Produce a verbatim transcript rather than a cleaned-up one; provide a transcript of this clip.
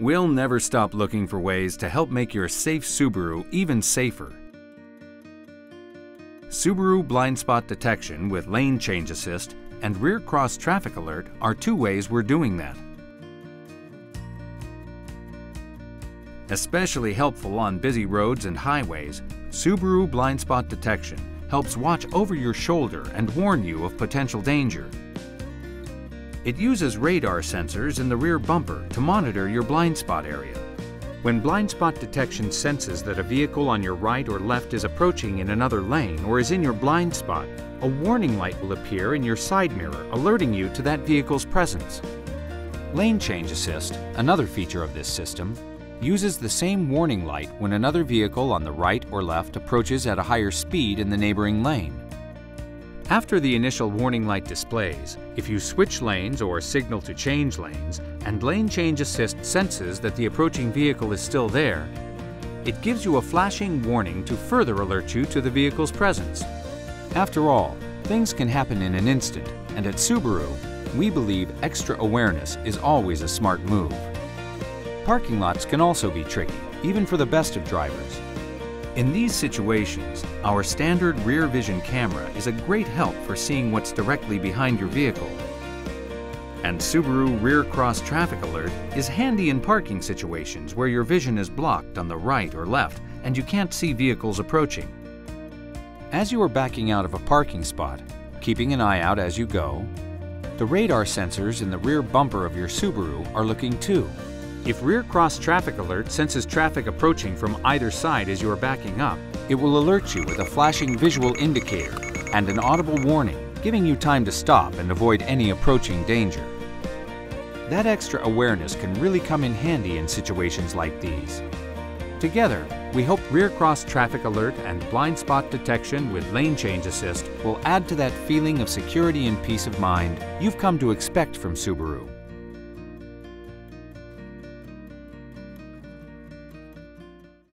We'll never stop looking for ways to help make your safe Subaru even safer. Subaru Blind-Spot Detection with Lane Change Assist and Rear Cross-Traffic Alert are two ways we're doing that. Especially helpful on busy roads and highways, Subaru Blind-Spot Detection helps watch over your shoulder and warn you of potential danger. It uses radar sensors in the rear bumper to monitor your blind spot area. When blind spot detection senses that a vehicle on your right or left is approaching in another lane or is in your blind spot, a warning light will appear in your side mirror, alerting you to that vehicle's presence. Lane Change Assist, another feature of this system, uses the same warning light when another vehicle on the right or left approaches at a higher speed in the neighboring lane. After the initial warning light displays, if you switch lanes or signal to change lanes, and Lane Change Assist senses that the approaching vehicle is still there, it gives you a flashing warning to further alert you to the vehicle's presence. After all, things can happen in an instant, and at Subaru, we believe extra awareness is always a smart move. Parking lots can also be tricky, even for the best of drivers. In these situations, our standard rear-vision camera is a great help for seeing what's directly behind your vehicle. And Subaru Rear Cross-Traffic Alert is handy in parking situations where your vision is blocked on the right or left and you can't see vehicles approaching. As you are backing out of a parking spot, keeping an eye out as you go, the radar sensors in the rear bumper of your Subaru are looking too. If Rear Cross-Traffic Alert senses traffic approaching from either side as you are backing up, it will alert you with a flashing visual indicator and an audible warning, giving you time to stop and avoid any approaching danger. That extra awareness can really come in handy in situations like these. Together, we hope Rear Cross-Traffic Alert and Blind Spot Detection with Lane Change Assist will add to that feeling of security and peace of mind you've come to expect from Subaru.